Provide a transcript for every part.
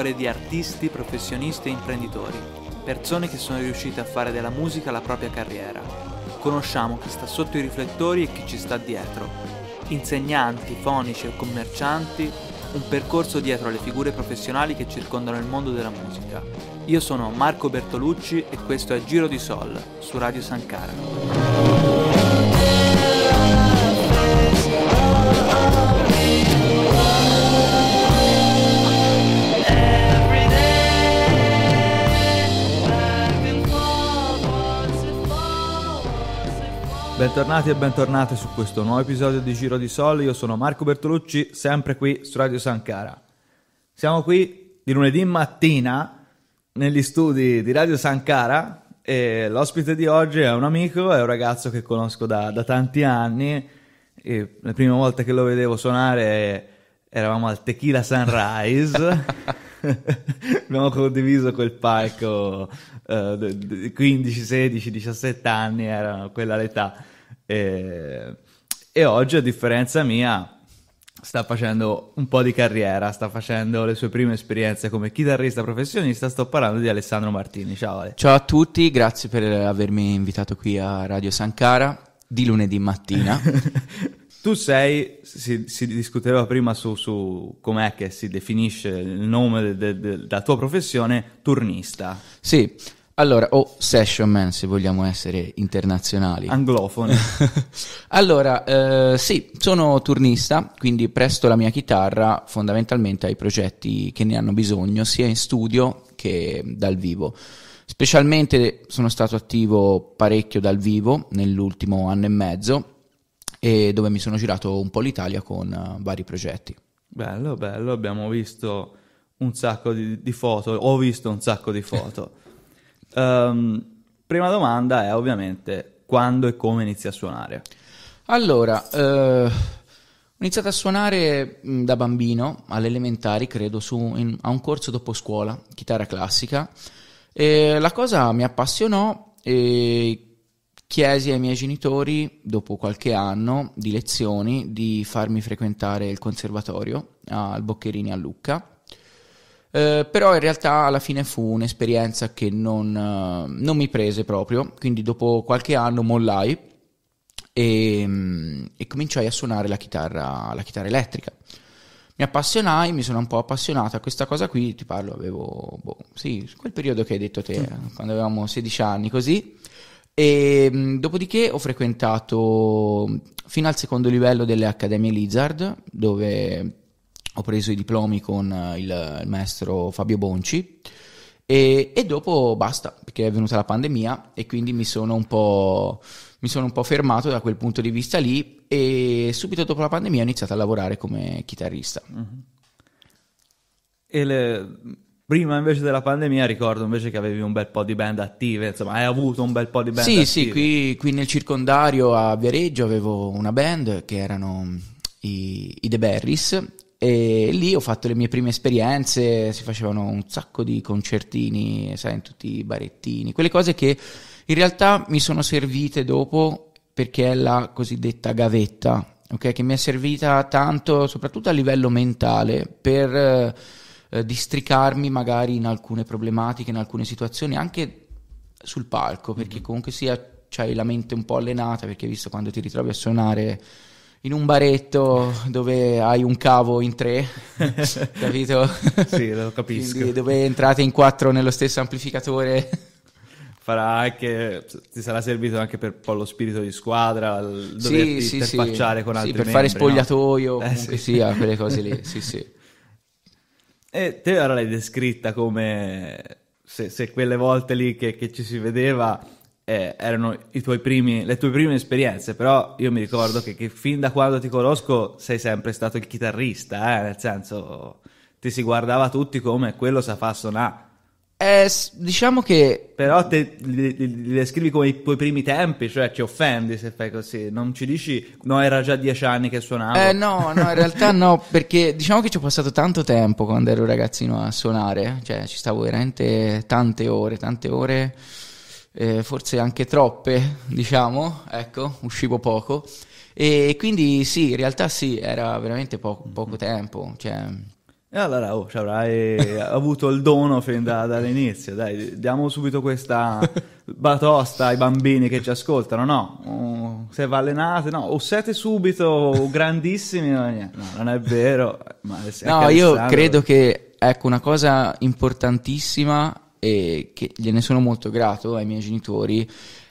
storie di artisti, professionisti e imprenditori, persone che sono riuscite a fare della musica la propria carriera. Conosciamo chi sta sotto i riflettori e chi ci sta dietro. Insegnanti, fonici e commercianti, un percorso dietro alle figure professionali che circondano il mondo della musica. Io sono Marco Bertolucci e questo è Giro di Sol su Radio Sankara. Bentornati e bentornate su questo nuovo episodio di Giro di Sol, io sono Marco Bertolucci, sempre qui su Radio Sankara. Siamo qui di lunedì mattina negli studi di Radio Sankara e l'ospite di oggi è un amico, è un ragazzo che conosco da tanti anni e la prima volta che lo vedevo suonare eravamo al Tequila Sunrise. Abbiamo condiviso quel palco 15, 16, 17 anni, era quella l'età, e oggi a differenza mia sta facendo un po' di carriera, sta facendo le sue prime esperienze come chitarrista professionista. Sto parlando di Alessandro Martini. Ciao Ale. Ciao a tutti, grazie per avermi invitato qui a Radio Sankara di lunedì mattina. Tu sei, si discuteva prima su com'è che si definisce il nome della tua professione, turnista. Sì, allora, o session man se vogliamo essere internazionali. Anglofoni. Allora, sì, sono turnista, quindi presto la mia chitarra fondamentalmente ai progetti che ne hanno bisogno, sia in studio che dal vivo. Specialmente sono stato attivo parecchio dal vivo nell'ultimo anno e mezzo, e dove mi sono girato un po' l'Italia con vari progetti. Bello, bello, abbiamo visto un sacco di foto, ho visto un sacco di foto. Prima domanda è ovviamente quando e come inizi a suonare? Allora, ho iniziato a suonare da bambino, alle elementari credo, a un corso dopo scuola, chitarra classica, e la cosa mi appassionò e chiesi ai miei genitori, dopo qualche anno di lezioni, di farmi frequentare il conservatorio al Boccherini a Lucca, però in realtà alla fine fu un'esperienza che non mi prese proprio, quindi dopo qualche anno mollai e cominciai a suonare la chitarra elettrica. Mi appassionai, mi sono un po' appassionato a questa cosa qui, ti parlo, avevo quel periodo che hai detto te, quando avevamo 16 anni così. E dopodiché ho frequentato fino al secondo livello delle Accademie Lizard, dove ho preso i diplomi con il maestro Fabio Bonci e dopo basta, perché è venuta la pandemia e quindi mi sono un po' fermato da quel punto di vista lì, e subito dopo la pandemia ho iniziato a lavorare come chitarrista. E prima invece della pandemia ricordo invece che avevi un bel po' di band attive, insomma hai avuto un bel po' di band attive. Sì, qui nel circondario a Viareggio avevo una band che erano i The Barry's e lì ho fatto le mie prime esperienze, si facevano un sacco di concertini, sai, in tutti i barettini, quelle cose che in realtà mi sono servite dopo perché è la cosiddetta gavetta, ok? Che mi è servita tanto, soprattutto a livello mentale, per districarmi magari in alcune problematiche, in alcune situazioni, anche sul palco, perché comunque sia c'hai la mente un po' allenata, perché visto quando ti ritrovi a suonare in un baretto dove hai un cavo in tre, capito? Sì, lo capisco. Quindi dove entrate in quattro nello stesso amplificatore. Farà anche, ti sarà servito anche per un po' lo spirito di squadra, doverti interfacciare con altri membri, per fare spogliatoio, no? Comunque sia, quelle cose lì, sì. E te ora l'hai descritta come se quelle volte lì che ci si vedeva erano le tue prime esperienze, però io mi ricordo che fin da quando ti conosco sei sempre stato il chitarrista, nel senso ti si guardava tutti come quello sa fa suonare. Diciamo che però te li descrivi come i tuoi primi tempi, cioè ci offendi se fai così, non ci dici no era già 10 anni che suonavo. No, in realtà no, perché diciamo che ci ho passato tanto tempo quando ero ragazzino a suonare, cioè ci stavo veramente tante ore, forse anche troppe, diciamo, ecco, uscivo poco e quindi sì, in realtà sì, era veramente poco tempo, cioè. E allora ci avrai avuto il dono fin dall'inizio. Dai, diamo subito questa batosta ai bambini che ci ascoltano. No, se vi allenate, no, o siete subito grandissimi. No, non è vero. Ma no, io credo che, ecco, una cosa importantissima e che gliene sono molto grato ai miei genitori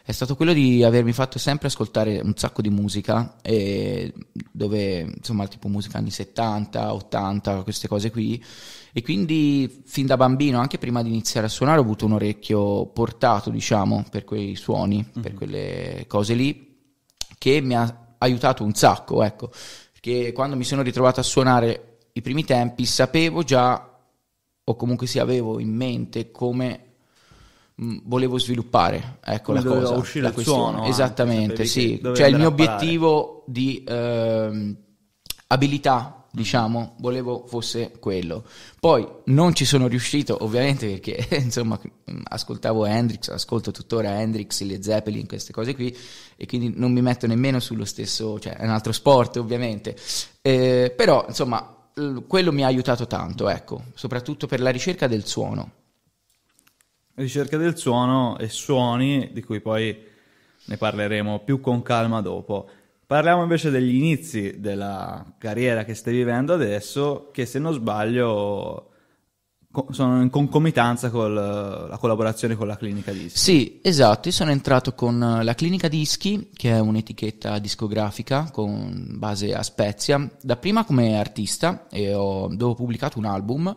è stato quello di avermi fatto sempre ascoltare un sacco di musica, dove insomma tipo musica anni 70, 80, queste cose qui, e quindi fin da bambino, anche prima di iniziare a suonare, ho avuto un orecchio portato, diciamo, per quei suoni, per quelle cose lì, che mi ha aiutato un sacco, ecco, perché quando mi sono ritrovato a suonare i primi tempi sapevo già, o comunque sì, avevo in mente come volevo sviluppare, ecco, come la cosa, uscire la questione. Suono, esattamente, sì, cioè il mio obiettivo di abilità, diciamo, volevo fosse quello. Poi non ci sono riuscito, ovviamente, perché insomma ascoltavo Hendrix, ascolto tuttora Hendrix, le Zeppelin, queste cose qui, e quindi non mi metto nemmeno sullo stesso, cioè è un altro sport ovviamente, però insomma quello mi ha aiutato tanto, ecco, soprattutto per la ricerca del suono. Ricerca del suono e suoni, di cui poi ne parleremo più con calma dopo. Parliamo invece degli inizi della carriera che stai vivendo adesso, che se non sbaglio sono in concomitanza con la collaborazione con la Clinica Dischi. Sì, esatto, io sono entrato con la Clinica Dischi, che è un'etichetta discografica con base a Spezia, dapprima come artista, e dove ho pubblicato un album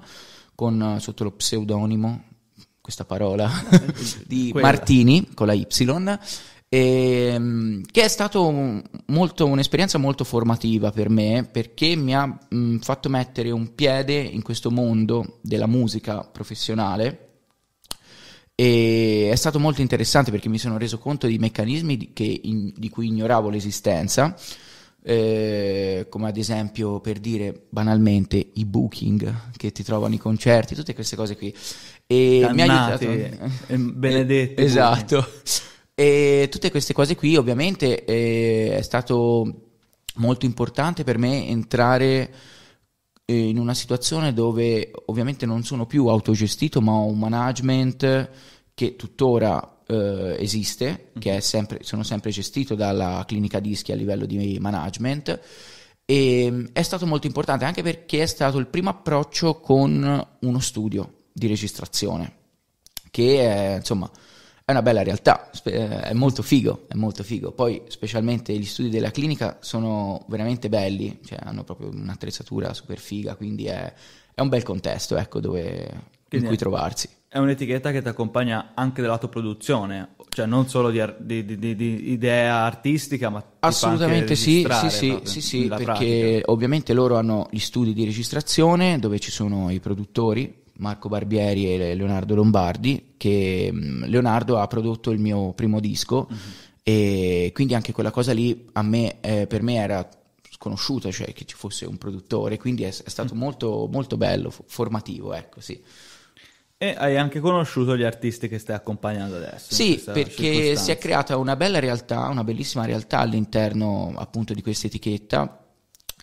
con, sotto lo pseudonimo, questa parola, di quella Martini con la Y, che è stato molto un'esperienza molto formativa per me, perché mi ha fatto mettere un piede in questo mondo della musica professionale, e è stato molto interessante perché mi sono reso conto di meccanismi di cui ignoravo l'esistenza, come ad esempio, per dire banalmente, i booking che ti trovano i concerti, tutte queste cose qui, e dannati, mi ha aiutato, benedetti, esatto, e tutte queste cose qui ovviamente è stato molto importante per me entrare in una situazione dove ovviamente non sono più autogestito, ma ho un management che tuttora esiste, che è sempre, sono sempre gestito dalla Clinica Dischi a livello di management, e è stato molto importante anche perché è stato il primo approccio con uno studio di registrazione, che è, insomma, è una bella realtà, è molto figo, è molto figo. Poi specialmente gli studi della Clinica sono veramente belli, cioè hanno proprio un'attrezzatura super figa, quindi è un bel contesto, ecco, dove, in cui trovarsi. È un'etichetta che ti accompagna anche dal lato produzione, cioè non solo di idea artistica, ma assolutamente sì, sì, perché pratica. Ovviamente loro hanno gli studi di registrazione dove ci sono i produttori, Marco Barbieri e Leonardo Lombardi, che Leonardo ha prodotto il mio primo disco, e quindi anche quella cosa lì a me, per me era sconosciuta, cioè che ci fosse un produttore, quindi è stato molto, molto bello, formativo, ecco, sì. E hai anche conosciuto gli artisti che stai accompagnando adesso. Sì, perché si è creata una bella realtà, una bellissima realtà all'interno appunto di questa etichetta,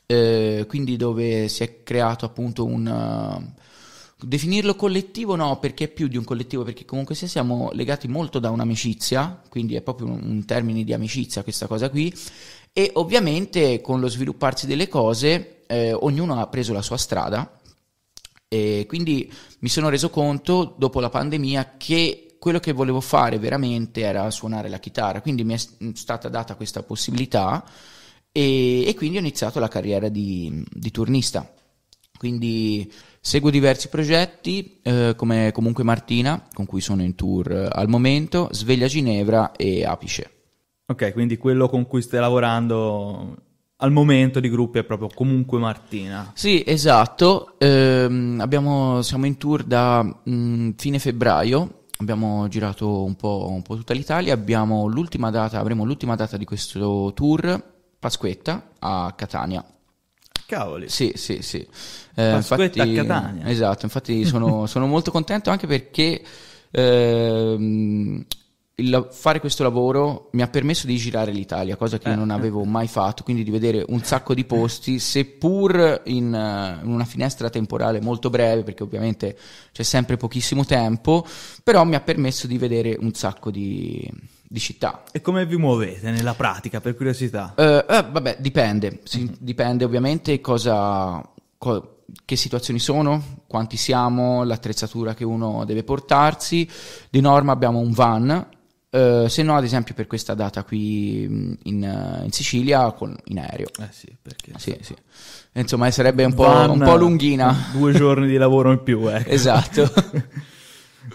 quindi dove si è creato appunto un... Definirlo collettivo no, perché è più di un collettivo, perché comunque siamo legati molto da un'amicizia, quindi è proprio un termine di amicizia questa cosa qui, e ovviamente con lo svilupparsi delle cose ognuno ha preso la sua strada. E quindi mi sono reso conto dopo la pandemia che quello che volevo fare veramente era suonare la chitarra, quindi mi è stata data questa possibilità, e quindi ho iniziato la carriera di turnista. Quindi seguo diversi progetti, come comunque Martina, con cui sono in tour al momento, Sveglia Ginevra e Apice. Ok, quindi quello con cui stai lavorando al momento di gruppi è proprio comunque Martina. Sì, esatto, siamo in tour da fine febbraio, abbiamo girato un po' tutta l'Italia, avremo l'ultima data di questo tour, Pasquetta a Catania. Cavoli. Sì. Pasquetta infatti, a Catania. Esatto, infatti sono molto contento anche perché fare questo lavoro mi ha permesso di girare l'Italia, cosa che io non avevo mai fatto, quindi di vedere un sacco di posti, seppur in una finestra temporale molto breve, perché ovviamente c'è sempre pochissimo tempo, però mi ha permesso di vedere un sacco di città. E come vi muovete nella pratica, per curiosità? Vabbè, dipende, dipende ovviamente che situazioni sono, quanti siamo, l'attrezzatura che uno deve portarsi. Di norma abbiamo un van, se no ad esempio per questa data qui in Sicilia in aereo. Sì, perché sì. Insomma sarebbe un po' lunghina, 2 giorni di lavoro in più, ecco. Esatto.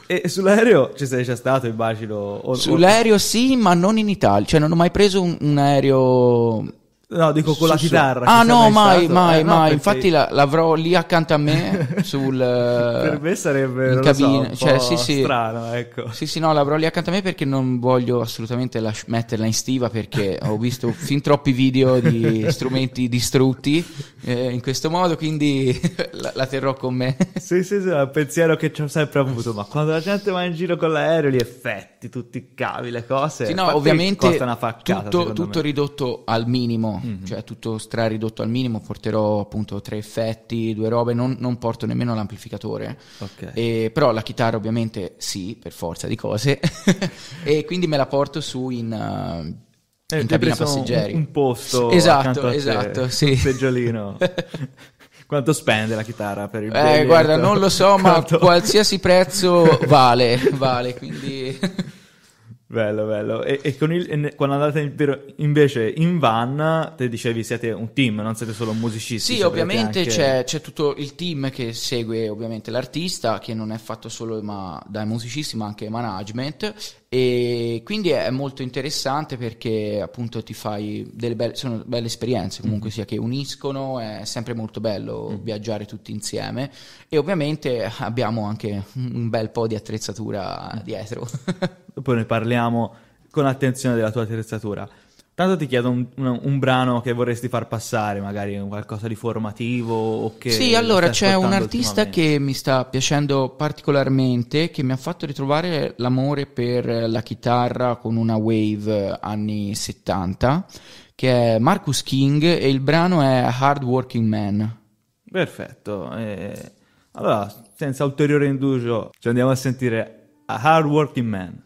E sull'aereo ci sei già stato, immagino? Sull'aereo sì, ma non in Italia, cioè non ho mai preso un aereo. No, dico con la chitarra. Ah no, mai. Perché... infatti l'avrò lì accanto a me sul per me sarebbe in cabina, cioè, sì, strano, ecco. Sì, no, l'avrò lì accanto a me perché non voglio assolutamente metterla in stiva, perché ho visto fin troppi video di strumenti distrutti in questo modo, quindi la terrò con me. Sì, è un pensiero che ci ho sempre avuto, ma quando la gente va in giro con l'aereo, gli effetti, tutti i cavi, le cose. Sì, no, infatti, ovviamente costa una faccata, tutto ridotto al minimo. Mm-hmm. Cioè tutto straridotto al minimo, porterò appunto 3 effetti, 2 robe, non porto nemmeno l'amplificatore, okay. Però la chitarra ovviamente sì, per forza di cose. E quindi me la porto su in cabina passeggeri, un posto, esatto, sì. Un seggiolino. Quanto spende la chitarra per il biglietto? Guarda, non lo so, ma qualsiasi prezzo vale, quindi... Bello. E quando andate invece in van, te dicevi siete un team, non siete solo musicisti? Sì, ovviamente anche... c'è tutto il team che segue ovviamente l'artista, che non è fatto solo dai musicisti ma anche management, e quindi è molto interessante perché appunto ti fai sono belle esperienze comunque sia, che uniscono, è sempre molto bello viaggiare tutti insieme, e ovviamente abbiamo anche un bel po' di attrezzatura dietro. Poi ne parliamo con attenzione della tua attrezzatura. Tanto ti chiedo un brano che vorresti far passare, magari qualcosa di formativo o che... Sì, allora c'è un artista che mi sta piacendo particolarmente, che mi ha fatto ritrovare l'amore per la chitarra con una wave anni 70, che è Marcus King, e il brano è Hard Working Man. Perfetto, allora senza ulteriore indugio ci andiamo a sentire a Hard Working Man.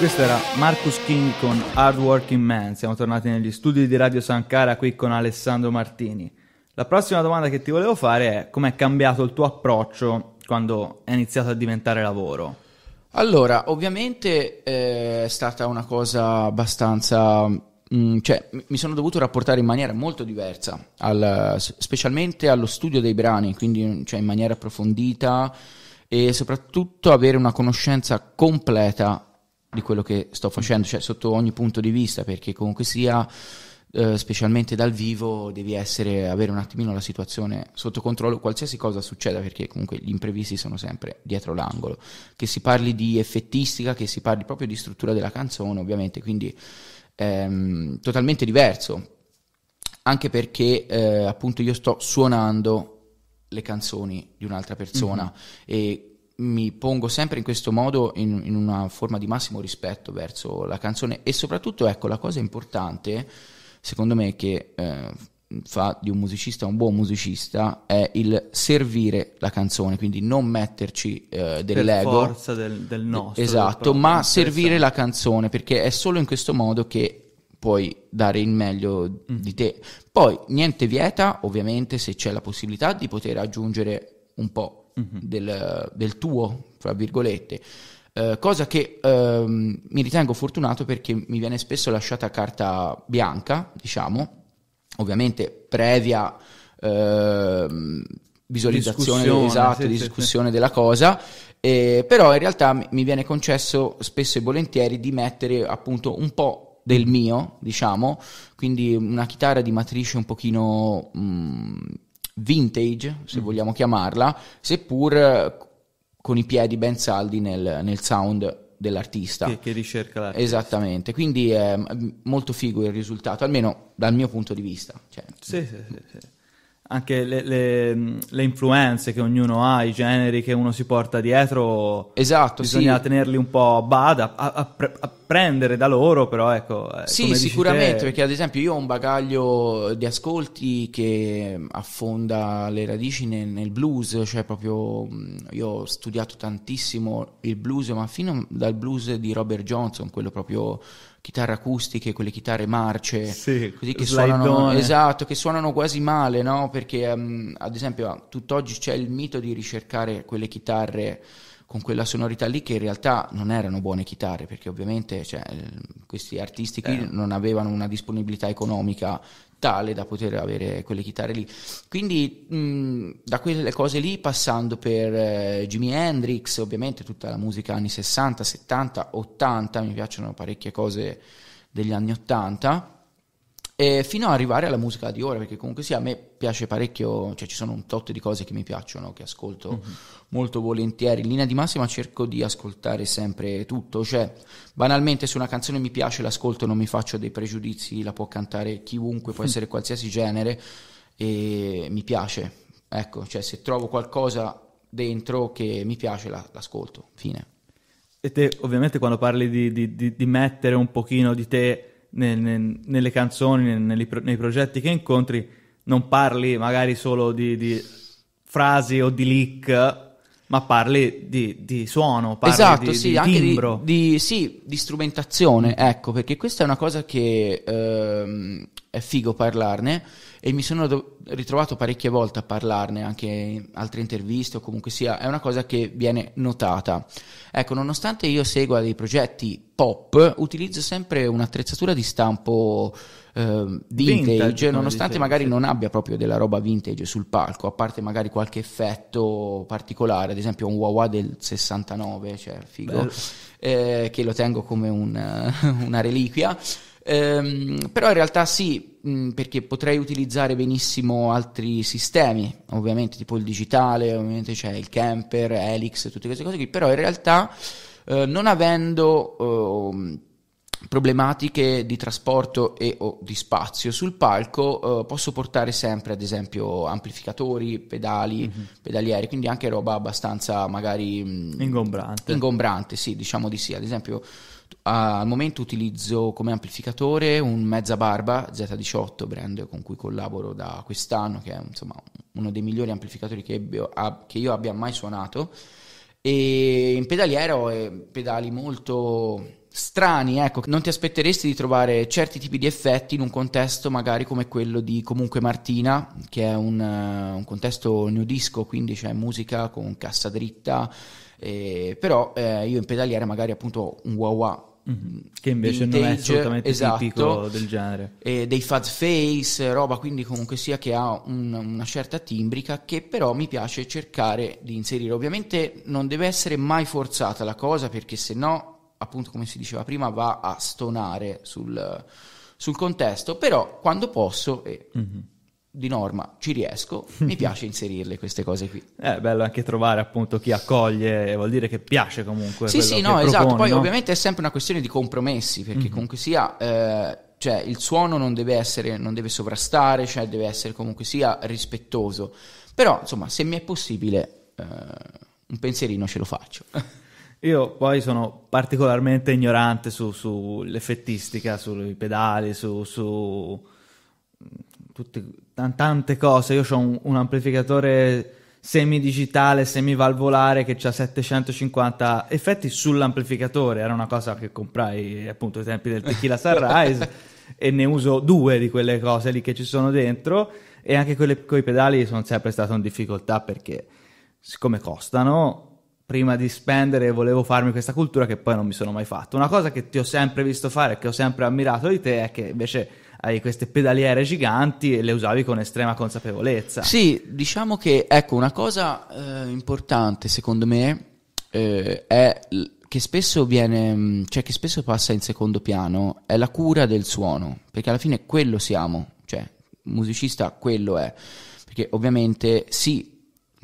Questo era Marcus King con Hard Working Man. Siamo tornati negli studi di Radio Sankara qui con Alessandro Martini. La prossima domanda che ti volevo fare è: com'è cambiato il tuo approccio quando è iniziato a diventare lavoro? Allora, ovviamente è stata una cosa abbastanza... cioè, mi sono dovuto rapportare in maniera molto diversa, specialmente allo studio dei brani, quindi cioè in maniera approfondita e soprattutto avere una conoscenza completa di quello che sto facendo, cioè sotto ogni punto di vista, perché comunque sia, specialmente dal vivo, devi avere un attimino la situazione sotto controllo, qualsiasi cosa succeda, perché comunque gli imprevisti sono sempre dietro l'angolo, che si parli di effettistica, che si parli proprio di struttura della canzone, ovviamente, quindi totalmente diverso, anche perché appunto io sto suonando le canzoni di un'altra persona, e mi pongo sempre in questo modo in una forma di massimo rispetto verso la canzone. E soprattutto, ecco, la cosa importante secondo me che fa di un musicista un buon musicista è il servire la canzone, quindi non metterci dell'ego, forza del nostro, esatto, ma servire la canzone, perché è solo in questo modo che puoi dare il meglio di te. Poi niente vieta, ovviamente, se c'è la possibilità di poter aggiungere un po' del tuo, fra virgolette, cosa che mi ritengo fortunato, perché mi viene spesso lasciata carta bianca, diciamo, ovviamente previa visualizzazione, discussione, esatto, sì, discussione, sì, della cosa, però in realtà mi viene concesso spesso e volentieri di mettere appunto un po' del mio, diciamo, quindi una chitarra di matrice un pochino... vintage, se vogliamo chiamarla, seppur con i piedi ben saldi nel sound dell'artista che ricerca l'artista, esattamente. Quindi è molto figo il risultato, almeno dal mio punto di vista, cioè, sì. Anche le influenze che ognuno ha, i generi che uno si porta dietro, esatto, bisogna tenerli un po' a bada, a prendere da loro, però ecco, sì, sicuramente, perché ad esempio io ho un bagaglio di ascolti che affonda le radici nel blues, cioè proprio io ho studiato tantissimo il blues, ma fino dal blues di Robert Johnson, quello proprio chitarre acustiche, quelle chitarre marce, sì, così che suonano, esatto, che suonano quasi male, no? Perché ad esempio tutt'oggi c'è il mito di ricercare quelle chitarre con quella sonorità lì, che in realtà non erano buone chitarre, perché ovviamente, cioè, questi artisti qui non avevano una disponibilità economica tale da poter avere quelle chitarre lì. Quindi da quelle cose lì, passando per Jimi Hendrix, ovviamente tutta la musica anni 60, 70, 80, mi piacciono parecchie cose degli anni 80, e fino ad arrivare alla musica di ora, perché comunque sì, a me piace parecchio, cioè ci sono un tot di cose che mi piacciono, che ascolto molto volentieri. In linea di massima cerco di ascoltare sempre tutto, cioè banalmente se una canzone mi piace l'ascolto, non mi faccio dei pregiudizi, la può cantare chiunque, può essere qualsiasi genere, e mi piace, ecco, cioè se trovo qualcosa dentro che mi piace l'ascolto, fine. E te ovviamente quando parli di mettere un pochino di te nelle canzoni, nei progetti che incontri, non parli magari solo di frasi o di lick, ma parli di suono, parli, esatto, sì, di timbro, anche di strumentazione, ecco, perché questa è una cosa che è figo parlarne, e mi sono ritrovato parecchie volte a parlarne anche in altre interviste, o comunque sia è una cosa che viene notata, ecco. Nonostante io segua dei progetti pop, utilizzo sempre un'attrezzatura di stampo vintage, nonostante magari non abbia proprio della roba vintage sul palco, a parte magari qualche effetto particolare, ad esempio un wah-wah del 69, cioè figo, che lo tengo come una reliquia. Però in realtà sì, perché potrei utilizzare benissimo altri sistemi, ovviamente, tipo il digitale, ovviamente c'è il Camper, Helix, tutte queste cose qui, però in realtà non avendo problematiche di trasporto e o di spazio sul palco, posso portare sempre ad esempio amplificatori, pedali, pedalieri, quindi anche roba abbastanza magari ingombrante, sì, diciamo di sì. Ad esempio al momento utilizzo come amplificatore un Mezza Barba Z18, brand con cui collaboro da quest'anno, che è insomma uno dei migliori amplificatori che io abbia mai suonato, e in pedaliera ho pedali molto strani, ecco, non ti aspetteresti di trovare certi tipi di effetti in un contesto magari come quello di comunque Martina, che è un contesto new disco, quindi c'è musica con cassa dritta, però io in pedaliera magari appunto un wah-wah, che invece vintage, non è assolutamente tipico del genere, dei fuzz face, roba quindi comunque sia che ha una certa timbrica, che però mi piace cercare di inserire. Ovviamente non deve essere mai forzata la cosa, perché se no appunto come si diceva prima va a stonare sul contesto, però quando posso di norma ci riesco, mi piace inserirle queste cose qui. È bello anche trovare appunto chi accoglie, vuol dire che piace comunque. Sì, sì, no, esatto, propone, poi no? Ovviamente è sempre una questione di compromessi, perché comunque sia cioè il suono non deve sovrastare, cioè deve essere comunque sia rispettoso, però insomma se mi è possibile un pensierino ce lo faccio. Io poi sono particolarmente ignorante sull'effettistica, sui pedali, su tante cose. Io ho un amplificatore semidigitale, semivalvolare, che ha 750 effetti sull'amplificatore. Era una cosa che comprai appunto ai tempi del Tequila Sunrise e ne uso due di quelle cose lì che ci sono dentro, e anche quelle coi pedali sono sempre stato in difficoltà, perché siccome costano, prima di spendere volevo farmi questa cultura che poi non mi sono mai fatto. Una cosa che ti ho sempre visto fare, che ho sempre ammirato di te, è che invece hai queste pedaliere giganti e le usavi con estrema consapevolezza. Sì, diciamo che ecco una cosa importante secondo me è che spesso viene, cioè che spesso passa in secondo piano, è la cura del suono, perché alla fine quello siamo, cioè musicista quello è, perché ovviamente sì,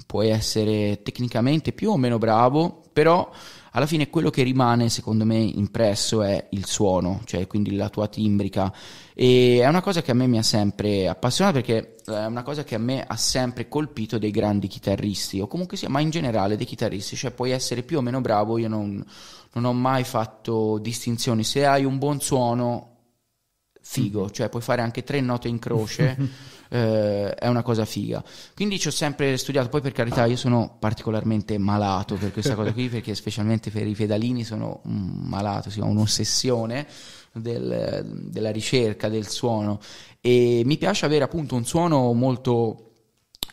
puoi essere tecnicamente più o meno bravo, però alla fine quello che rimane secondo me impresso è il suono, cioè quindi la tua timbrica, e è una cosa che a me mi ha sempre appassionato, perché è una cosa che a me ha sempre colpito dei grandi chitarristi, o comunque sia, ma in generale dei chitarristi, cioè puoi essere più o meno bravo, io non ho mai fatto distinzioni, se hai un buon suono figo, cioè puoi fare anche tre note in croce, è una cosa figa, quindi ci ho sempre studiato. Poi per carità io sono particolarmente malato per questa cosa qui, perché specialmente per i pedalini sono malato, sì, ho un'ossessione della ricerca del suono, e mi piace avere appunto un suono molto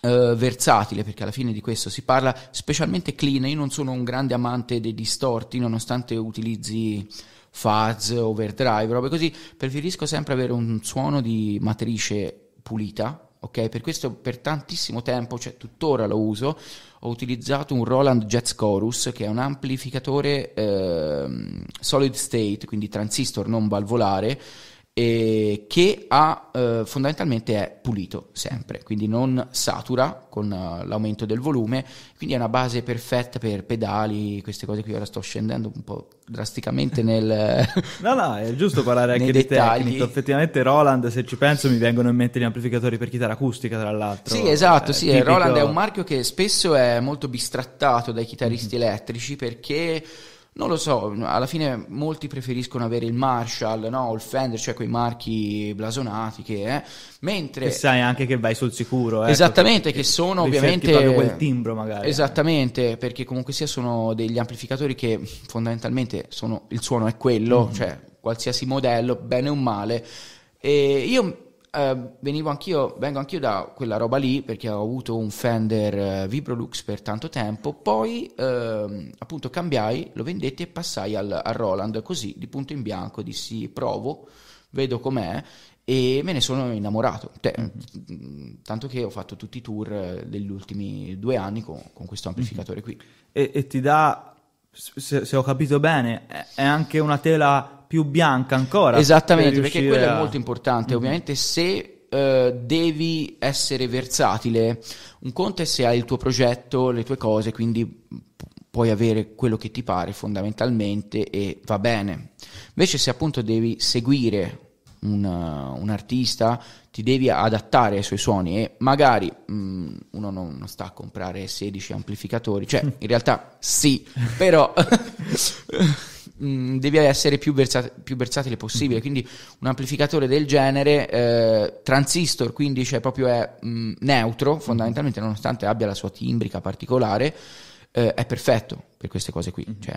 versatile, perché alla fine di questo si parla, specialmente clean. Io non sono un grande amante dei distorti, nonostante utilizzi fuzz, overdrive, robe così, preferisco sempre avere un suono di matrice pulita, ok? Per questo per tantissimo tempo, cioè tuttora lo uso, ho utilizzato un Roland Jet Chorus, che è un amplificatore solid state, quindi transistor non valvolare, che ha fondamentalmente è pulito sempre, quindi non satura con l'aumento del volume, quindi è una base perfetta per pedali, queste cose qui. Ora sto scendendo un po' drasticamente nel no è giusto parlare anche di tecnico. Effettivamente Roland, se ci penso, mi vengono in mente gli amplificatori per chitarra acustica, tra l'altro. Sì, esatto, sì, tipico. Roland è un marchio che spesso è molto bistrattato dai chitarristi elettrici, perché non lo so, alla fine molti preferiscono avere il Marshall, no? O il Fender, cioè quei marchi blasonati mentre... Che sai anche che vai sul sicuro. Esattamente, che sono ovviamente... proprio quel timbro magari. Esattamente, perché comunque sia sono degli amplificatori che fondamentalmente sono, il suono è quello, cioè qualsiasi modello, bene o male. E io... vengo anch'io da quella roba lì, perché ho avuto un Fender Vibrolux per tanto tempo, poi appunto cambiai, lo vendetti e passai al Roland, così di punto in bianco dissi provo, vedo com'è, e me ne sono innamorato, tanto che ho fatto tutti i tour degli ultimi 2 anni con questo amplificatore qui. E ti dà, se ho capito bene, è anche una tela più bianca ancora. Esattamente, perché quello è molto importante. Ovviamente se devi essere versatile, un conto è se hai il tuo progetto, le tue cose, quindi puoi avere quello che ti pare fondamentalmente e va bene. Invece se appunto devi seguire un artista, ti devi adattare ai suoi suoni, e magari uno non sta a comprare 16 amplificatori, cioè in realtà sì, però... devi essere più versatile possibile, quindi un amplificatore del genere transistor, quindi cioè proprio è neutro fondamentalmente, nonostante abbia la sua timbrica particolare, è perfetto per queste cose qui, cioè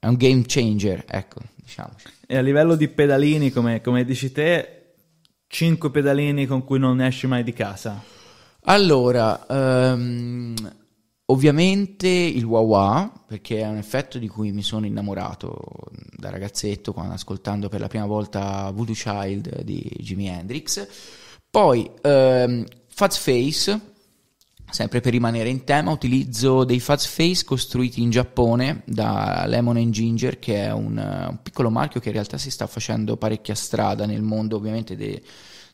è un game changer, ecco, diciamo. E a livello di pedalini, come dici te, 5 pedalini con cui non esci mai di casa? Allora, ovviamente il wah-wah, perché è un effetto di cui mi sono innamorato da ragazzetto, quando ascoltando per la prima volta Voodoo Child di Jimi Hendrix. Poi Fuzz Face, sempre per rimanere in tema, utilizzo dei Fuzz Face costruiti in Giappone da Lemon and Ginger, che è un piccolo marchio che in realtà si sta facendo parecchia strada nel mondo, ovviamente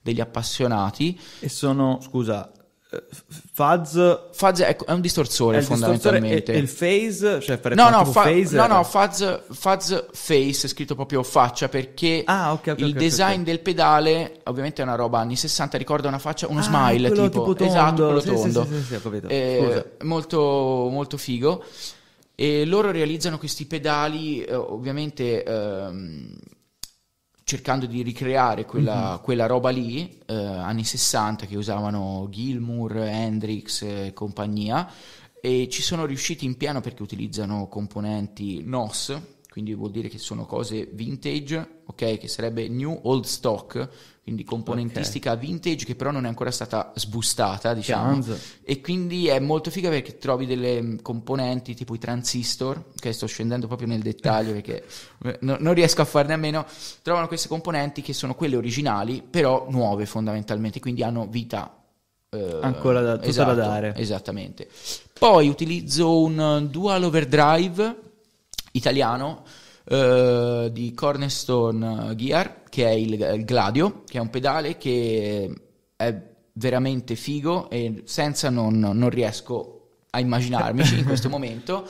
degli appassionati. E sono, scusa, Fuzz è un distorsore, è fondamentalmente. E il Face, cioè per Fuzz Face è scritto proprio faccia, perché il design del pedale ovviamente è una roba anni 60, ricorda una faccia, uno smile tipo tondo. Esatto, quello tondo. Sì, ho capito. Molto, molto figo. E loro realizzano questi pedali ovviamente cercando di ricreare quella roba lì, anni 60, che usavano Gilmour, Hendrix e compagnia, e ci sono riusciti in pieno perché utilizzano componenti NOS, quindi vuol dire che sono cose vintage, ok, che sarebbe new old stock, quindi componentistica vintage che però non è ancora stata sbustata, diciamo. E quindi è molto figa perché trovi delle componenti tipo i transistor, che sto scendendo proprio nel dettaglio perché non riesco a farne a meno, trovano queste componenti che sono quelle originali però nuove fondamentalmente, quindi hanno vita ancora da dare. Esattamente. Poi utilizzo un dual overdrive italiano di Cornerstone Gear, che è il Gladio, che è un pedale che è veramente figo e senza non riesco a immaginarmici in questo momento,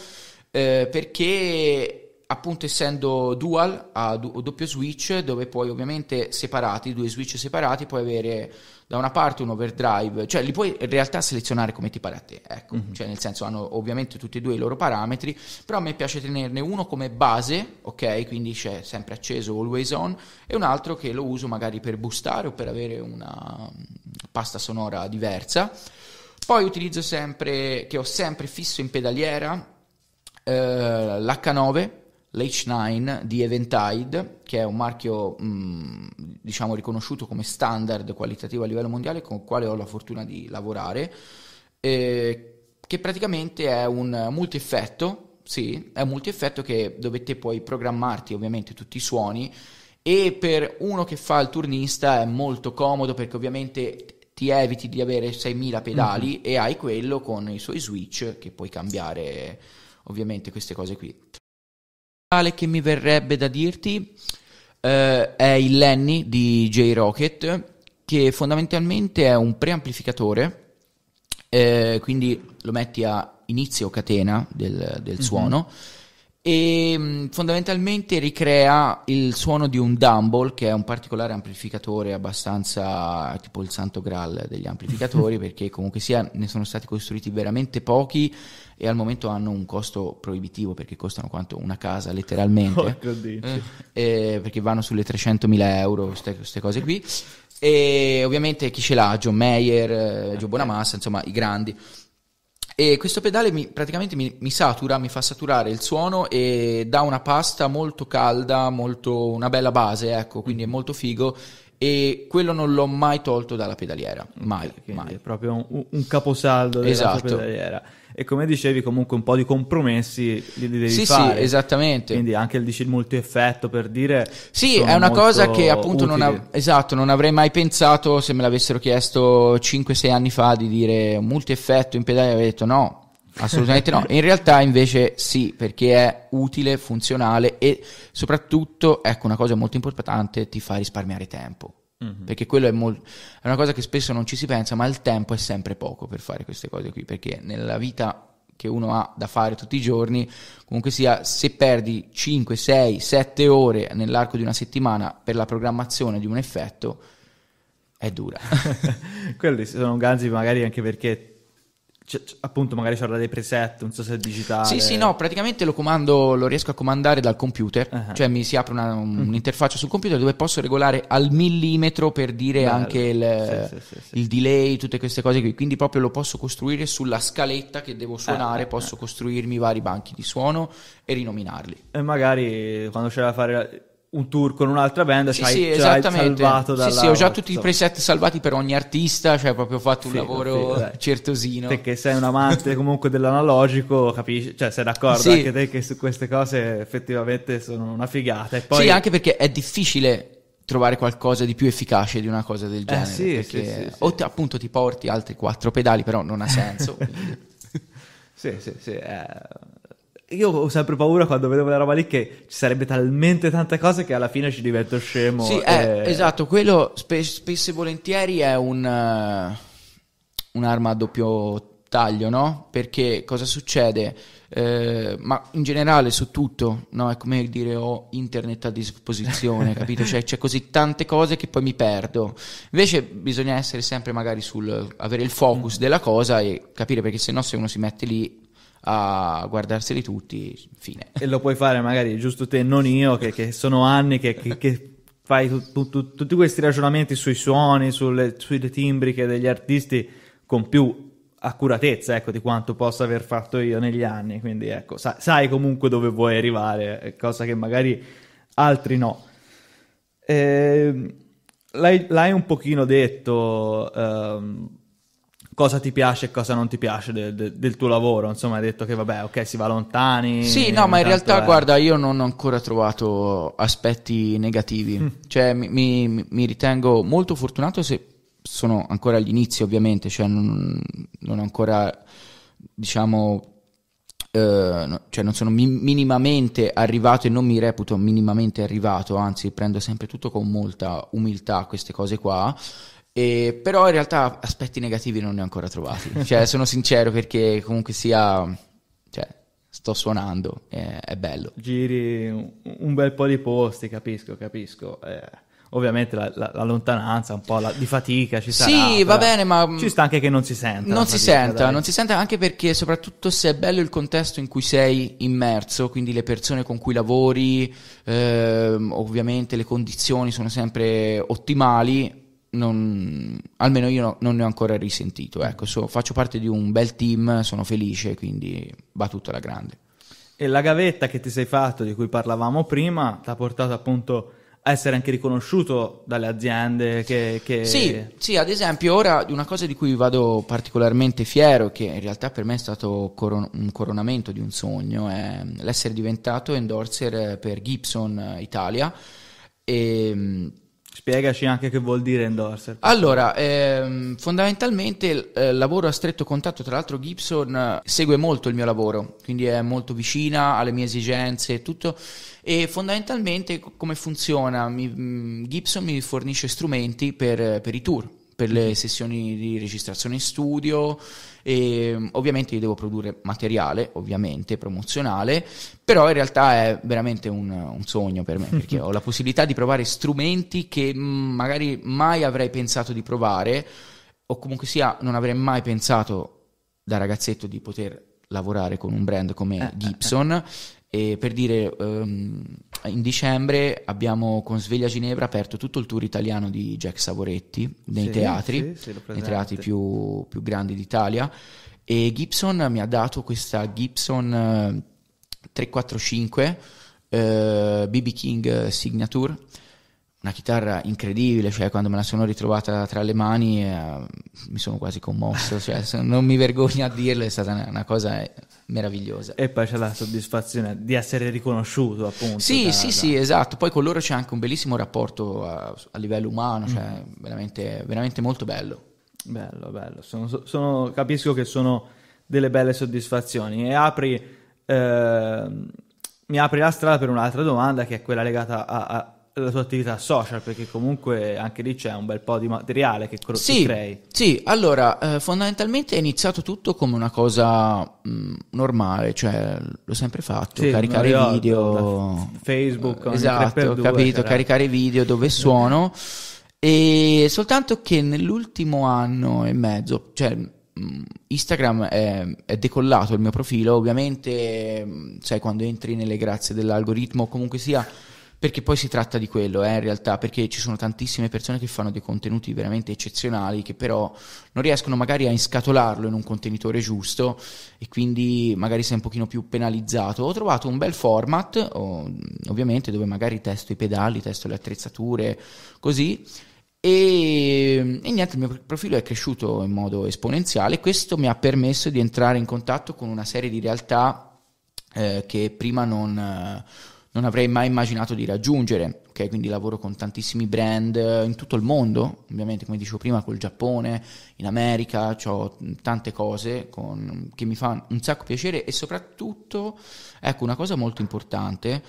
perché appunto essendo dual ha doppio switch, dove puoi ovviamente separati, due switch separati, puoi avere da una parte un overdrive, cioè li puoi in realtà selezionare come ti pare a te, ecco, cioè nel senso hanno ovviamente tutti e due i loro parametri, però a me piace tenerne uno come base, ok, quindi c'è sempre acceso, always on, e un altro che lo uso magari per boostare o per avere una pasta sonora diversa. Poi utilizzo sempre, che ho sempre fisso in pedaliera, l'H9, l'H9 di Eventide, che è un marchio diciamo riconosciuto come standard qualitativo a livello mondiale, con il quale ho la fortuna di lavorare, che praticamente è un multieffetto, sì, è un multieffetto dove te puoi programmarti ovviamente tutti i suoni, e per uno che fa il turnista è molto comodo perché ovviamente ti eviti di avere 6.000 pedali e hai quello con i suoi switch che puoi cambiare ovviamente queste cose qui. Che mi verrebbe da dirti è il Lenny di J Rocket, che fondamentalmente è un preamplificatore, quindi lo metti a inizio catena del suono, e fondamentalmente ricrea il suono di un Dumble, che è un particolare amplificatore abbastanza tipo il santo graal degli amplificatori perché comunque sia ne sono stati costruiti veramente pochi e al momento hanno un costo proibitivo perché costano quanto una casa letteralmente, perché vanno sulle 300.000 euro queste cose qui, e ovviamente chi ce l'ha? John Mayer, Joe Bonamassa, insomma i grandi. E questo pedale mi satura, mi fa saturare il suono e dà una pasta molto calda, molto una bella base, ecco, quindi è molto figo, e quello non l'ho mai tolto dalla pedaliera, mai, mai. È proprio un caposaldo della pedaliera. E come dicevi, comunque un po' di compromessi li devi fare. Sì, esattamente. Quindi anche il multieffetto, per dire, sì, è una cosa che appunto non avrei mai pensato se me l'avessero chiesto 5-6 anni fa, di dire multieffetto in pedale, avrei detto no, assolutamente no. In realtà invece sì, perché è utile, funzionale, e soprattutto, ecco, una cosa molto importante, ti fa risparmiare tempo. Perché quello è una cosa che spesso non ci si pensa, ma il tempo è sempre poco per fare queste cose qui, perché nella vita che uno ha da fare tutti i giorni, comunque sia, se perdi 5, 6, 7 ore nell'arco di una settimana per la programmazione di un effetto, è dura. Quelli sono ganzi magari anche perché appunto magari c'era dei preset, non so se è digitale. Sì, sì, no, praticamente lo comando, lo riesco a comandare dal computer, cioè mi si apre un'interfaccia sul computer dove posso regolare al millimetro, per dire, anche il delay, tutte queste cose qui, quindi proprio lo posso costruire sulla scaletta che devo suonare, posso costruirmi vari banchi di suono e rinominarli. E magari quando c'è da fare un tour con un'altra band, sì, sì, esattamente, salvato dalla... Sì, sì, ho già tutti i preset salvati per ogni artista, cioè proprio ho fatto un lavoro certosino. Te che sei un amante comunque dell'analogico, capisci, cioè sei d'accordo anche te che su queste cose effettivamente sono una figata. E poi... Sì, anche perché è difficile trovare qualcosa di più efficace di una cosa del genere, perché o appunto ti porti altri 4 pedali, però non ha senso. Sì, sì, sì, io ho sempre paura quando vedo quella roba lì che ci sarebbe talmente tante cose che alla fine ci divento scemo. Sì, esatto, quello spesso e volentieri è un'arma a doppio taglio, no? Perché cosa succede? Ma in generale su tutto, no? È come dire ho internet a disposizione, capito? Cioè c'è così tante cose che poi mi perdo. Invece bisogna essere sempre magari sul avere il focus della cosa e capire, perché sennò se uno si mette lì a guardarseli tutti, fine. E lo puoi fare magari giusto te, non io, che sono anni che fai tutti questi ragionamenti sui suoni, sulle timbriche degli artisti con più accuratezza, ecco, di quanto possa aver fatto io negli anni. Quindi ecco, sai comunque dove vuoi arrivare, cosa che magari altri no. L'hai un pochino detto, cosa ti piace e cosa non ti piace del tuo lavoro, insomma hai detto che vabbè, ok, si va lontani. Sì, no, ma in realtà guarda, io non ho ancora trovato aspetti negativi, cioè mi ritengo molto fortunato, se sono ancora agli inizi ovviamente, cioè non ho ancora, diciamo, cioè non sono minimamente arrivato e non mi reputo minimamente arrivato, anzi prendo sempre tutto con molta umiltà queste cose qua. Però in realtà aspetti negativi non ne ho ancora trovati, cioè sono sincero, perché comunque sia, cioè, sto suonando, è bello. Giri un bel po' di posti, capisco, ovviamente la lontananza, un po' di fatica ci sarà. Sì, va bene, ma ci sta anche che non si senta. Non si senta, anche perché soprattutto se è bello il contesto in cui sei immerso, quindi le persone con cui lavori, ovviamente le condizioni sono sempre ottimali. Almeno io non ne ho ancora risentito, ecco, faccio parte di un bel team, sono felice, quindi va tutto alla grande. E la gavetta che ti sei fatto, di cui parlavamo prima, ti ha portato appunto a essere anche riconosciuto dalle aziende che... Sì, ad esempio ora una cosa di cui vado particolarmente fiero, che in realtà per me è stato un coronamento di un sogno, è l'essere diventato endorser per Gibson Italia. E spiegaci anche che vuol dire endorser. Allora, fondamentalmente lavoro a stretto contatto, tra l'altro Gibson segue molto il mio lavoro, quindi è molto vicina alle mie esigenze e tutto. E fondamentalmente come funziona? Gibson mi fornisce strumenti per i tour, per le sessioni di registrazione in studio, e ovviamente io devo produrre materiale, ovviamente promozionale, però in realtà è veramente un sogno per me, perché ho la possibilità di provare strumenti che magari mai avrei pensato di provare, o comunque sia non avrei mai pensato da ragazzetto di poter lavorare con un brand come Gibson. E per dire, in dicembre abbiamo con Sveglia Ginevra aperto tutto il tour italiano di Jack Savoretti nei teatri più grandi d'Italia, e Gibson mi ha dato questa Gibson 345 BB King Signature, una chitarra incredibile, cioè quando me la sono ritrovata tra le mani mi sono quasi commosso, cioè, non mi vergogno a dirlo, è stata una cosa meravigliosa. E poi c'è la soddisfazione di essere riconosciuto, appunto. Sì, esatto, poi con loro c'è anche un bellissimo rapporto a livello umano, cioè veramente, veramente molto bello. Capisco che sono delle belle soddisfazioni, e mi apri la strada per un'altra domanda, che è quella legata alla tua attività social, perché comunque anche lì c'è un bel po' di materiale che crei. Sì, allora fondamentalmente è iniziato tutto come una cosa normale, cioè l'ho sempre fatto, caricare video Facebook, esatto, capito, caricare video dove suono, e soltanto che nell'ultimo anno e mezzo, cioè Instagram è decollato il mio profilo, ovviamente, sai, quando entri nelle grazie dell'algoritmo, comunque sia, perché poi si tratta di quello, in realtà, perché ci sono tantissime persone che fanno dei contenuti veramente eccezionali, che però non riescono magari a inscatolarlo in un contenitore giusto, e quindi magari sei un pochino più penalizzato. Ho trovato un bel format, ovviamente, dove magari testo i pedali, testo le attrezzature, così, e niente, il mio profilo è cresciuto in modo esponenziale. Questo mi ha permesso di entrare in contatto con una serie di realtà che prima non avrei mai immaginato di raggiungere, ok? Quindi lavoro con tantissimi brand in tutto il mondo, ovviamente, come dicevo prima, col Giappone, in America, ho tante cose che mi fanno un sacco piacere, e soprattutto, ecco, una cosa molto importante,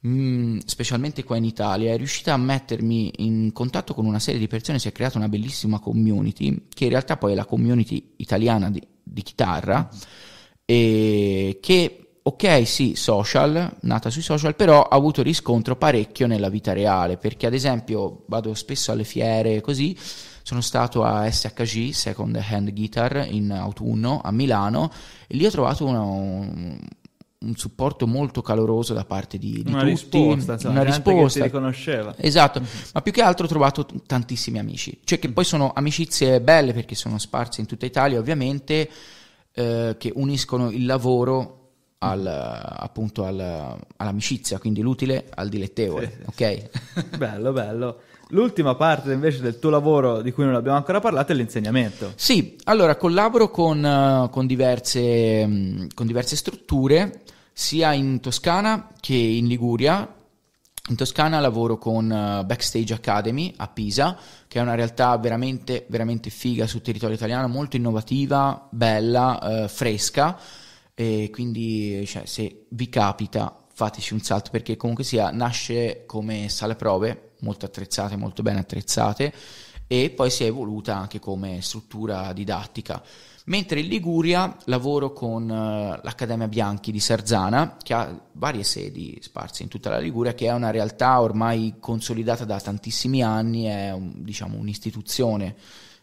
specialmente qua in Italia, è riuscita a mettermi in contatto con una serie di persone, si è creata una bellissima community, che in realtà poi è la community italiana di chitarra, e che... ok, sì, social, nata sui social, però ha avuto riscontro parecchio nella vita reale, perché ad esempio vado spesso alle fiere, così. Sono stato a SHG, Second Hand Guitar, in autunno a Milano, e lì ho trovato un supporto molto caloroso da parte di una tutti, risposta, cioè, una risposta che si riconosceva, esatto, ma più che altro ho trovato tantissimi amici, cioè che poi sono amicizie belle, perché sono sparse in tutta Italia, ovviamente, che uniscono il lavoro all'amicizia, quindi l'utile al dilettevole. Sì, ok, sì. bello. L'ultima parte invece del tuo lavoro, di cui non abbiamo ancora parlato, è l'insegnamento. Sì, allora collaboro con diverse strutture, sia in Toscana che in Liguria. In Toscana lavoro con Backstage Academy a Pisa, che è una realtà veramente veramente figa sul territorio italiano, molto innovativa, bella, fresca. E quindi, cioè, se vi capita, fateci un salto, perché comunque sia nasce come sale prove molto bene attrezzate, e poi si è evoluta anche come struttura didattica. Mentre in Liguria lavoro con l'Accademia Bianchi di Sarzana, che ha varie sedi sparse in tutta la Liguria, che è una realtà ormai consolidata da tantissimi anni, è diciamo un'istituzione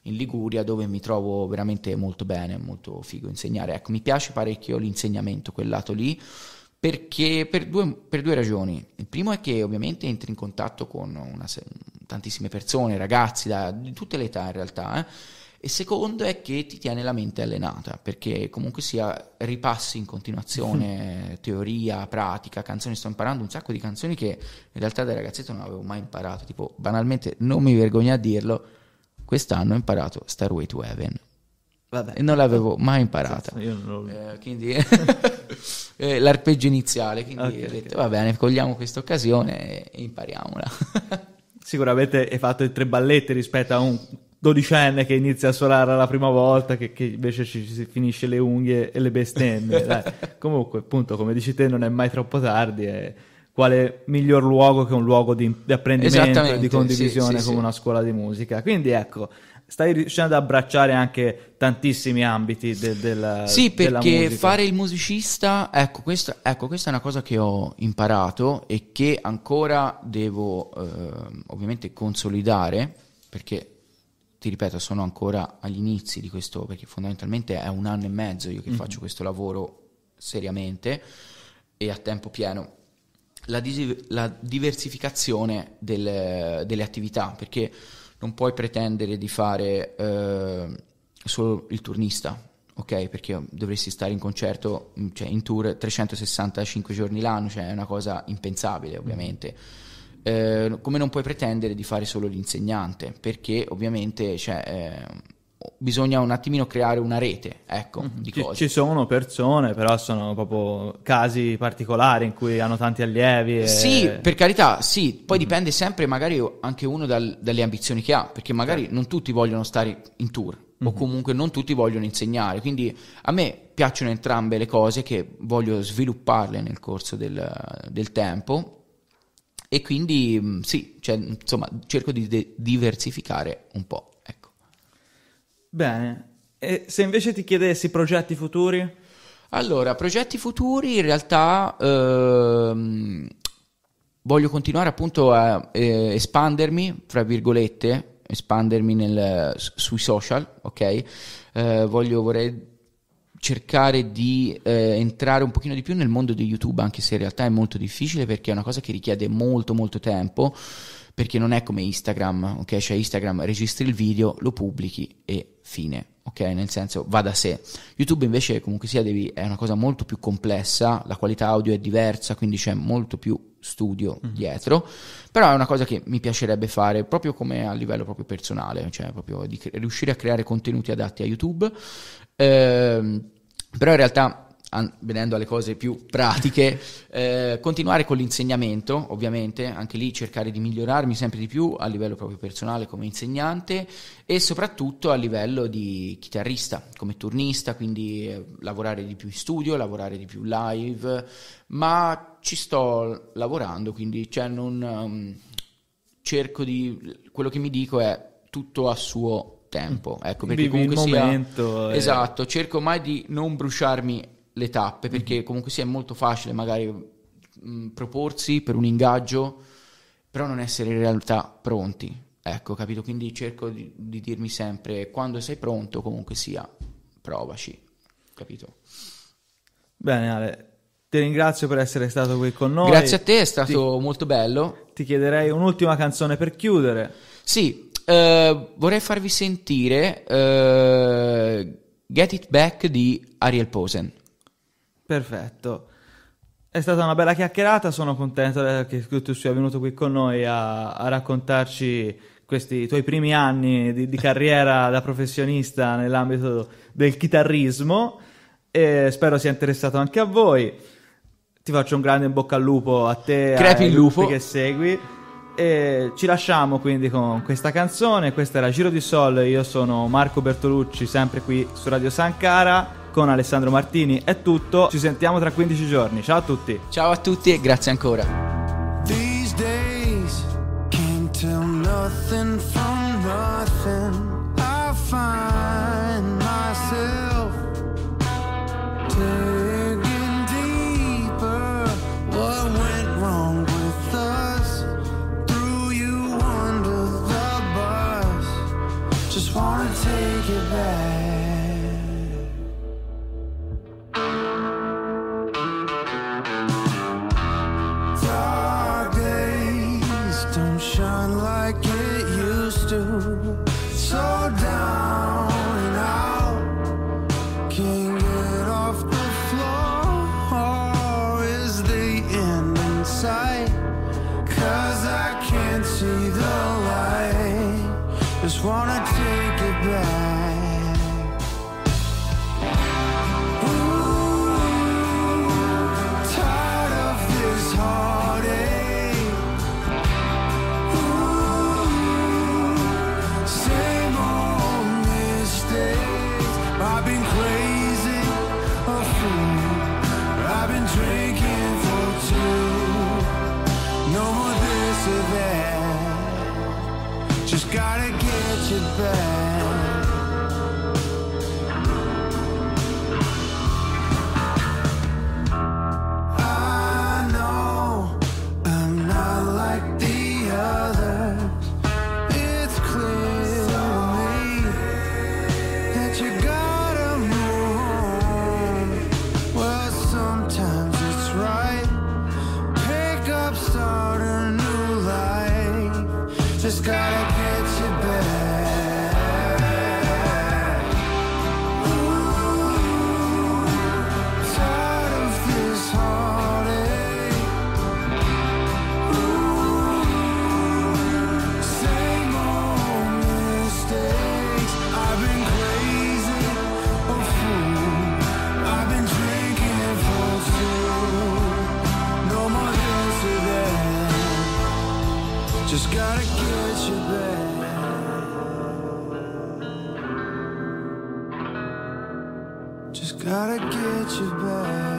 in Liguria, dove mi trovo veramente molto bene, molto figo insegnare. Ecco, mi piace parecchio l'insegnamento, quel lato lì, perché per due ragioni. Il primo è che ovviamente entri in contatto con tantissime persone, ragazzi di tutte le età in realtà, e secondo è che ti tiene la mente allenata, perché comunque sia ripassi in continuazione teoria, pratica, canzoni. Sto imparando un sacco di canzoni che in realtà da ragazzetto non avevo mai imparato, tipo, banalmente, non mi vergogno a dirlo, quest'anno ho imparato Stairway to Heaven. Vabbè, e non l'avevo mai imparata. Senso, io non lo... quindi l'arpeggio iniziale, quindi ho detto okay. Va bene, cogliamo questa occasione e impariamola. Sicuramente hai fatto i tre balletti rispetto a un dodicenne che inizia a suonare la prima volta, che invece ci si finisce le unghie e le bestemmie. Dai. Comunque, appunto, come dici te, non è mai troppo tardi, quale miglior luogo che un luogo di apprendimento, di condivisione, sì. Una scuola di musica. Quindi ecco, stai riuscendo ad abbracciare anche tantissimi ambiti della musica. Sì, perché fare il musicista, questa è una cosa che ho imparato e che ancora devo ovviamente consolidare, perché ti ripeto, sono ancora agli inizi di questo, perché fondamentalmente è 1 anno e mezzo io che faccio questo lavoro seriamente e a tempo pieno. La diversificazione delle attività, perché non puoi pretendere di fare solo il turnista, ok? Perché dovresti stare in concerto, cioè in tour 365 giorni l'anno, cioè è una cosa impensabile, ovviamente. Come non puoi pretendere di fare solo l'insegnante, perché ovviamente bisogna un attimino creare una rete, ecco, di cose. Ci sono persone, però sono proprio casi particolari in cui hanno tanti allievi e... Sì, per carità, sì, poi dipende sempre magari anche uno dalle ambizioni che ha, perché magari non tutti vogliono stare in tour o comunque non tutti vogliono insegnare, quindi a me piacciono entrambe le cose, che voglio svilupparle nel corso del tempo, e quindi sì, cioè, insomma, cerco di diversificare un po'. Bene, e se invece ti chiedessi progetti futuri? Allora, progetti futuri in realtà voglio continuare appunto a espandermi, fra virgolette, espandermi sui social, ok? Vorrei cercare di entrare un pochino di più nel mondo di YouTube, anche se in realtà è molto difficile perché è una cosa che richiede molto molto tempo, perché non è come Instagram, ok? Cioè Instagram registri il video, lo pubblichi e fine, ok? Nel senso va da sé. YouTube invece comunque sia è una cosa molto più complessa, la qualità audio è diversa, quindi c'è molto più studio dietro, però è una cosa che mi piacerebbe fare proprio come a livello proprio personale, cioè proprio di riuscire a creare contenuti adatti a YouTube. Però in realtà, venendo alle cose più pratiche, continuare con l'insegnamento, ovviamente, anche lì cercare di migliorarmi sempre di più a livello proprio personale come insegnante e soprattutto a livello di chitarrista, come turnista, quindi lavorare di più in studio, lavorare di più live, ma ci sto lavorando, quindi cioè non cerco di... quello che mi dico è tutto a suo tempo, ecco, perché comunque il momento, esatto, cerco mai di non bruciarmi le tappe, perché comunque sia è molto facile magari proporsi per un ingaggio, però non essere in realtà pronti, ecco, capito? Quindi cerco di dirmi sempre: quando sei pronto, comunque sia, provaci, capito? Bene, Ale, ti ringrazio per essere stato qui con noi. Grazie a te, è stato molto bello. Ti chiederei un'ultima canzone per chiudere. Sì. Vorrei farvi sentire Get It Back di Ariel Posen. Perfetto, è stata una bella chiacchierata, sono contento che tu sia venuto qui con noi a raccontarci questi tuoi primi anni di carriera da professionista nell'ambito del chitarrismo, e spero sia interessato anche a voi. Ti faccio un grande in bocca al lupo a te, crepi il lupo che segui. E ci lasciamo quindi con questa canzone. Questa era Giro di Sol, io sono Marco Bertolucci, sempre qui su Radio Sankara con Alessandro Martini. È tutto, ci sentiamo tra 15 giorni. Ciao a tutti. Ciao a tutti e grazie ancora. These days can't tell nothing from nothing. I find myself digging deeper. What went wrong with us? Just wanna take it back. Dark days don't shine like it used to. So down and out, can't get off the floor. Is the end in sight? 'Cause I can't see the light. Just wanna take it back. Ooh, tired of this heartache. Ooh, same old mistakes. I've been crazy, a fool. I've been drinking for two. No more this or that. Just gotta get you back. I know I'm not like the others. It's clear to me that you gotta move. Well, sometimes it's right. Pick up, start a new life. Just gotta. Just gotta get you back. Just gotta get you back.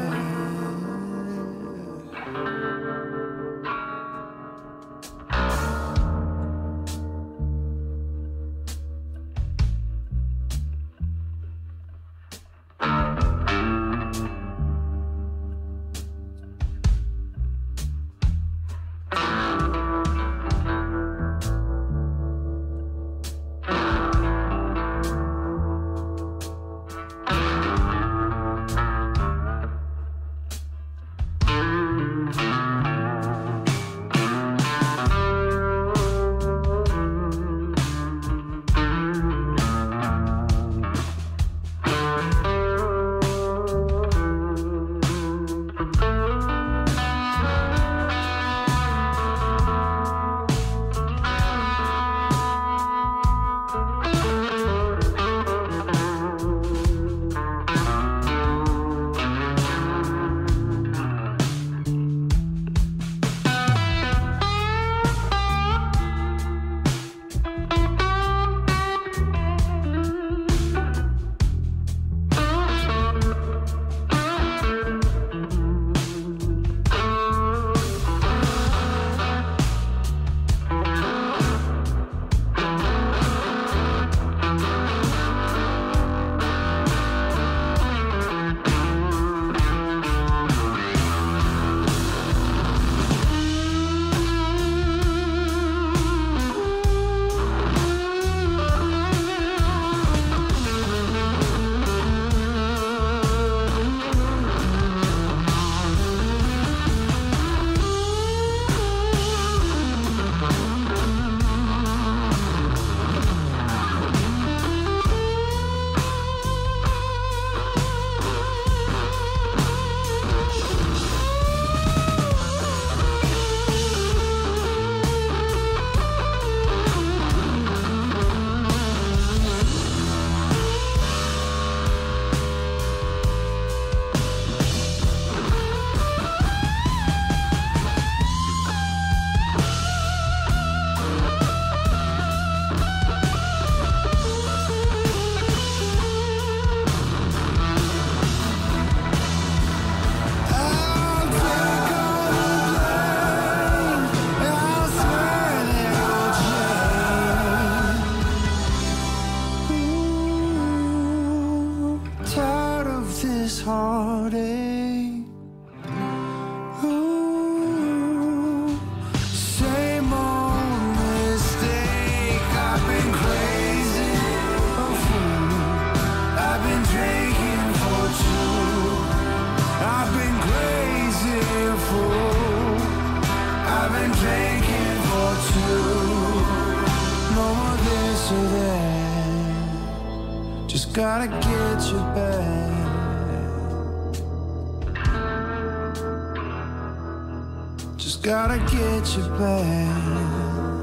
gotta get you back. Just gotta get you back.